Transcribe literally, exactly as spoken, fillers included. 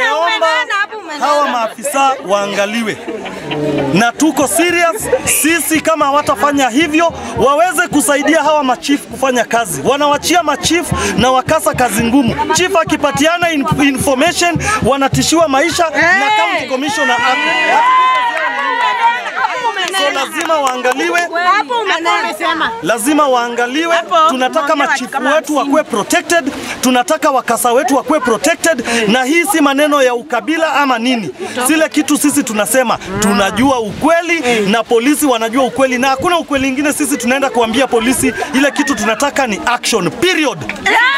tumeomba hawa maafisa waangaliwe. Na tuko serious, sisi kama hawatafanya hivyo, waweze kusaidia hawa machief kufanya kazi. Wanawachia machief na wakasa kazi ngumu. Chief akipatiana in information, wanatishiwa maisha na county commissioner. So lazima waangaliwe. Lazima waangaliwe. Tunataka machifu wetu wakuwe protected. Tunataka wakasa wetu wakuwe protected. Na hii si maneno ya ukabila ama nini. Sile kitu sisi tunasema. Tunajua ukweli na polisi wanajua ukweli. Na hakuna ukweli ingine sisi tunaenda kuambia polisi. Ile kitu tunataka ni action. Period.